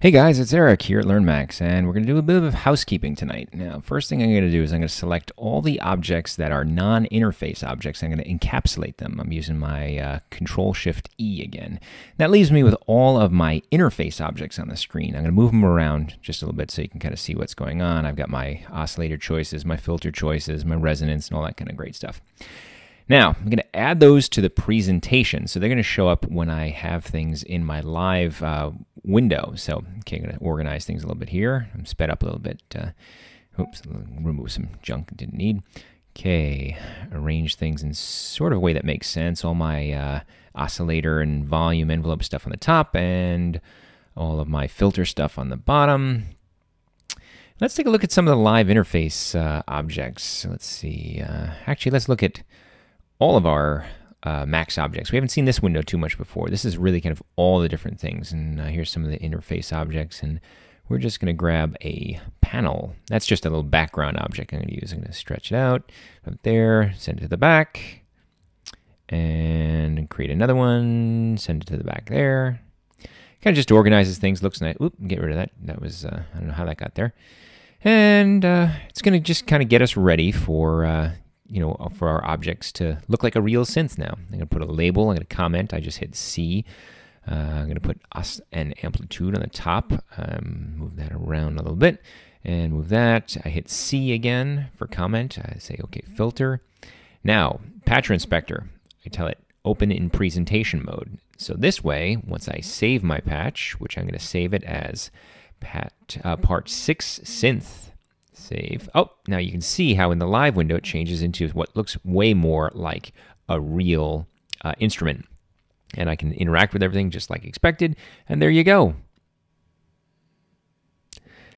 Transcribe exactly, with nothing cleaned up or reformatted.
Hey guys, it's Eric here at LearnMax, and we're going to do a bit of housekeeping tonight. Now, first thing I'm going to do is I'm going to select all the objects that are non-interface objects. I'm going to encapsulate them. I'm using my uh, Control Shift E again. That leaves me with all of my interface objects on the screen. I'm going to move them around just a little bit so you can kind of see what's going on. I've got my oscillator choices, my filter choices, my resonance, and all that kind of great stuff. Now, I'm going to add those to the presentation, so they're going to show up when I have things in my live uh, window. So, okay, I'm going to organize things a little bit here. I'm sped up a little bit. Uh, oops, remove some junk I didn't need. Okay, arrange things in sort of a way that makes sense. All my uh, oscillator and volume envelope stuff on the top, and all of my filter stuff on the bottom. Let's take a look at some of the live interface uh, objects. Let's see. Uh, actually, let's look at all of our uh, Max objects. We haven't seen this window too much before. This is really kind of all the different things. And uh, here's some of the interface objects. And we're just going to grab a panel. That's just a little background object I'm going to use. I'm going to stretch it out up there, send it to the back, and create another one, send it to the back there. Kind of just organizes things. Looks nice. Oop, get rid of that. That was, uh, I don't know how that got there. And uh, it's going to just kind of get us ready for, uh, you know, for our objects to look like a real synth now. I'm going to put a label, I'm going to comment, I just hit C. Uh, I'm going to put us and amplitude on the top, um, move that around a little bit, and move that. I hit C again for comment, I say okay, filter. Now, Patch Inspector, I tell it open in presentation mode. So this way, once I save my patch, which I'm going to save it as pat, uh, part six synth, save. Oh, now you can see how in the live window it changes into what looks way more like a real uh, instrument. And I can interact with everything just like expected. And there you go.